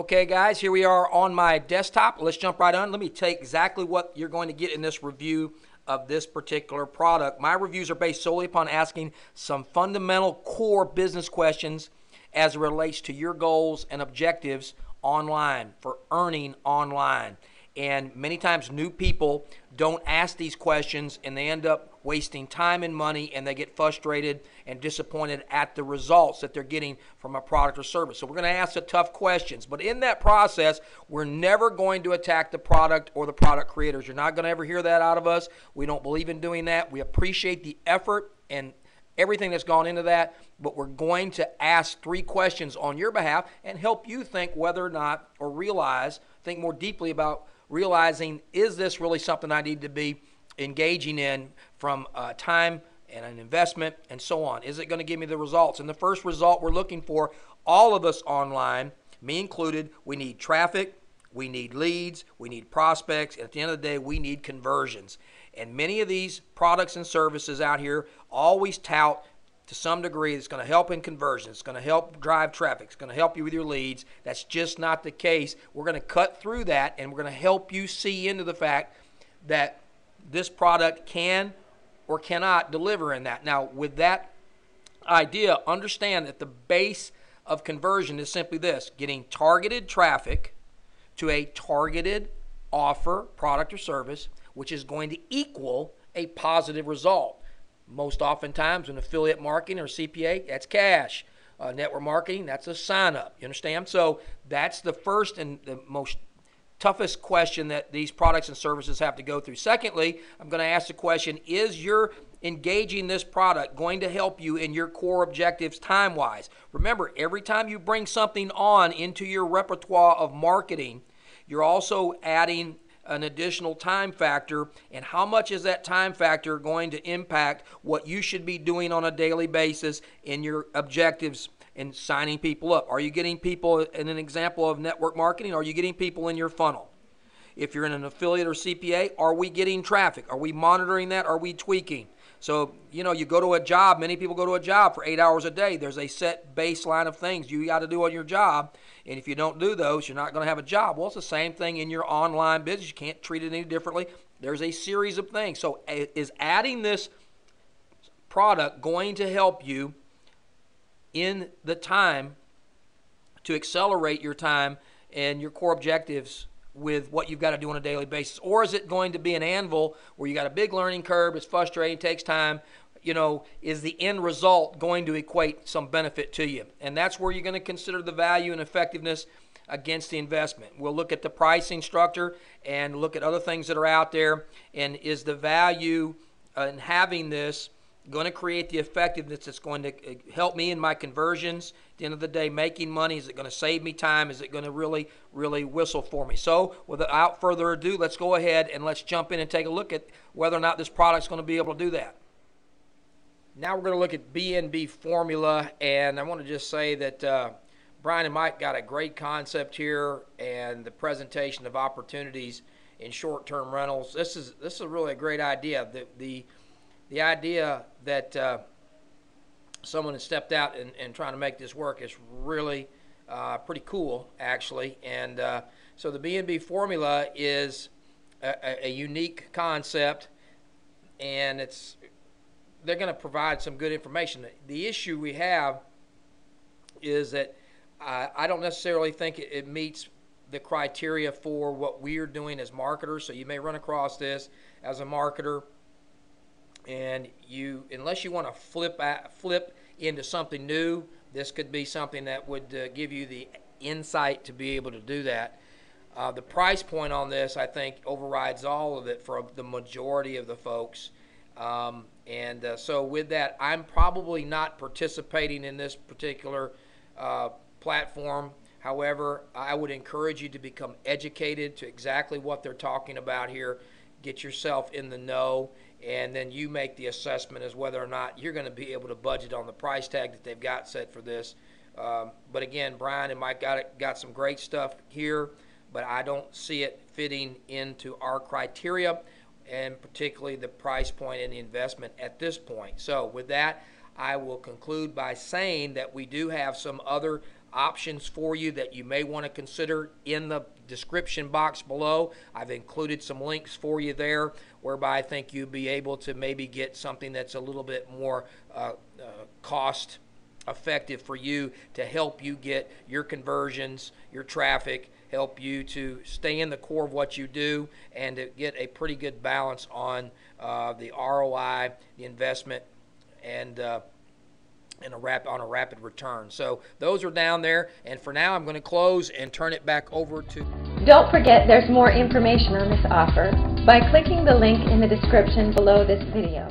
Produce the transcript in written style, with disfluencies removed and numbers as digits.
Okay guys, here we are on my desktop. Let's jump right on. Let me tell you exactly what you're going to get in this review of this particular product. My reviews are based solely upon asking some fundamental core business questions as it relates to your goals and objectives online, for earning online. And many times new people don't ask these questions and they end up wasting time and money, and they get frustrated and disappointed at the results that they're getting from a product or service. So we're going to ask the tough questions, but in that process we're never going to attack the product or the product creators. You're not going to ever hear that out of us. We don't believe in doing that. We appreciate the effort and everything that's gone into that, but we're going to ask three questions on your behalf and help you think whether or not, or think more deeply about realizing, is this really something I need to be engaging in from time and an investment and so on? Is it going to give me the results? And the first result we're looking for, all of us online, me included, we need traffic, we need leads, we need prospects, and at the end of the day we need conversions. And many of these products and services out here always tout to some degree it's going to help in conversions, it's going to help drive traffic, it's going to help you with your leads. That's just not the case. We're going to cut through that, and we're going to help you see into the fact that this product can or cannot deliver in that. Now, with that idea, understand that the base of conversion is simply this: getting targeted traffic to a targeted offer, product or service, which is going to equal a positive result. Most oftentimes in affiliate marketing or CPA, that's cash. Network marketing, that's a sign up. You understand? So that's the first and the most toughest question that these products and services have to go through. Secondly, I'm going to ask the question, is your engaging this product going to help you in your core objectives time-wise? Remember, every time you bring something on into your repertoire of marketing, you're also adding an additional time factor, and how much is that time factor going to impact what you should be doing on a daily basis in your objectives and signing people up? Are you getting people, in an example of network marketing, are you getting people in your funnel? If you're in an affiliate or CPA, are we getting traffic? Are we monitoring that? Are we tweaking? So, you know, you go to a job, many people go to a job for 8 hours a day. There's a set baseline of things you got to do on your job, and if you don't do those, you're not going to have a job. Well, it's the same thing in your online business. You can't treat it any differently. There's a series of things. So is adding this product going to help you in the time to accelerate your time and your core objectives with what you've got to do on a daily basis? Or is it going to be an anvil where you got a big learning curve, it's frustrating, takes time? You know, is the end result going to equate some benefit to you? And that's where you're going to consider the value and effectiveness against the investment. We'll look at the pricing structure and look at other things that are out there, and is the value in having this going to create the effectiveness that's going to help me in my conversions? At the end of the day, making money, is it going to save me time? Is it going to really whistle for me? So without further ado, let's go ahead and let's jump in and take a look at whether or not this product's going to be able to do that. Now we're going to look at BNB Formula, and I want to just say that Brian and Mike got a great concept here, and the presentation of opportunities in short-term rentals. This is really a great idea. The idea that someone has stepped out and trying to make this work is really pretty cool, actually. And so the BNB Formula is a unique concept, and they're going to provide some good information. The issue we have is that I don't necessarily think it meets the criteria for what we're doing as marketers. So you may run across this as a marketer, and unless you want to flip into something new, this could be something that would give you the insight to be able to do that. The price point on this, I think, overrides all of it for the majority of the folks. So with that, I'm probably not participating in this particular platform. However, I would encourage you to become educated to exactly what they're talking about here. Get yourself in the know, and then you make the assessment as whether or not you're going to be able to budget on the price tag that they've got set for this. But again, Brian and Mike got some great stuff here, but I don't see it fitting into our criteria, and particularly the price point and the investment at this point. So with that, I will conclude by saying that we do have some other options for you that you may want to consider in the description box below. I've included some links for you there whereby I think you'll be able to maybe get something that's a little bit more cost effective for you to help you get your conversions, your traffic, help you to stay in the core of what you do and to get a pretty good balance on the ROI, the investment, and a rapid return. So those are down there, and for now I'm going to close and turn it back over to... Don't forget there's more information on this offer by clicking the link in the description below this video.